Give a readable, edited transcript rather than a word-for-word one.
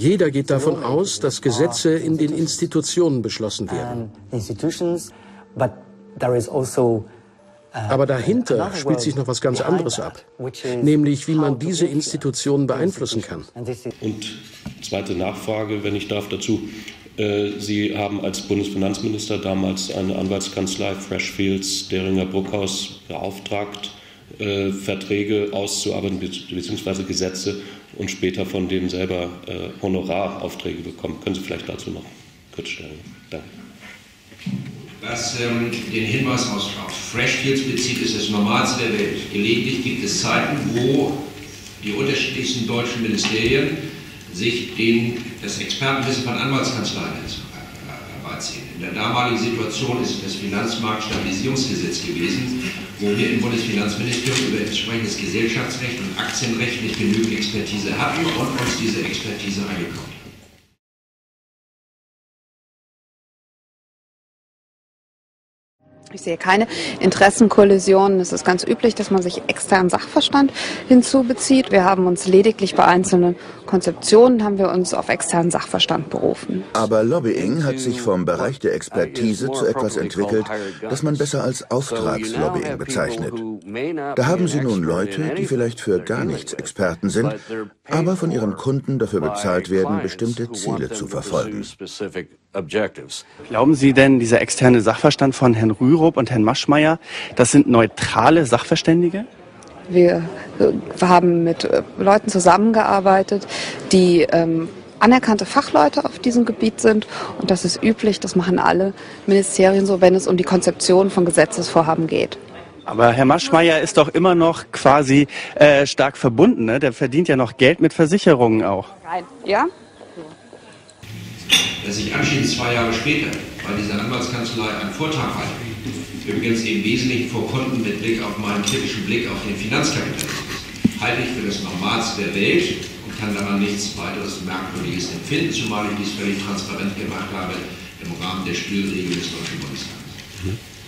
Jeder geht davon aus, dass Gesetze in den Institutionen beschlossen werden. Aber dahinter spielt sich noch was ganz anderes ab, nämlich wie man diese Institutionen beeinflussen kann. Und zweite Nachfrage, wenn ich darf, dazu. Sie haben als Bundesfinanzminister damals eine Anwaltskanzlei Freshfields Deringer Bruckhaus beauftragt, Verträge auszuarbeiten bzw. Gesetze und später von denen selber Honoraraufträge bekommen. Können Sie vielleicht dazu noch kurz stellen? Danke. Was den Hinweis auf Freshfields bezieht, ist das Normalste der Welt. Gelegentlich gibt es Zeiten, wo die unterschiedlichsten deutschen Ministerien sich das Expertenwissen von Anwaltskanzleien herbeiziehen. In der damaligen Situation ist das Finanzmarktstabilisierungsgesetz gewesen, wo wir im Bundesfinanzministerium über entsprechendes Gesellschaftsrecht und Aktienrecht nicht genügend Expertise hatten und uns diese Expertise eingekauft. Ich sehe keine Interessenkollisionen. Es ist ganz üblich, dass man sich externen Sachverstand hinzubezieht. Wir haben uns lediglich bei einzelnen Konzeptionen auf externen Sachverstand berufen. Aber Lobbying hat sich vom Bereich der Expertise zu etwas entwickelt, das man besser als Auftragslobbying bezeichnet. Da haben Sie nun Leute, die vielleicht für gar nichts Experten sind, aber von ihren Kunden dafür bezahlt werden, bestimmte Ziele zu verfolgen. Glauben Sie denn, dieser externe Sachverstand von Herrn Rührer und Herrn Maschmeyer, das sind neutrale Sachverständige? Wir haben mit Leuten zusammengearbeitet, die anerkannte Fachleute auf diesem Gebiet sind. Und das ist üblich, das machen alle Ministerien so, wenn es um die Konzeption von Gesetzesvorhaben geht. Aber Herr Maschmeyer ist doch immer noch quasi stark verbunden, ne? Der verdient ja noch Geld mit Versicherungen auch. Nein, ja? Dass ich anschließend 2 Jahre später bei dieser Anwaltskanzlei einen Vortrag hatte, übrigens im Wesentlichen vor Kunden mit Blick auf meinen kritischen Blick auf den Finanzkapitalismus, halte ich für das Normalste der Welt und kann daran nichts weiteres Merkwürdiges empfinden, zumal ich dies völlig transparent gemacht habe im Rahmen der Spielregeln des Deutschen Bundestags.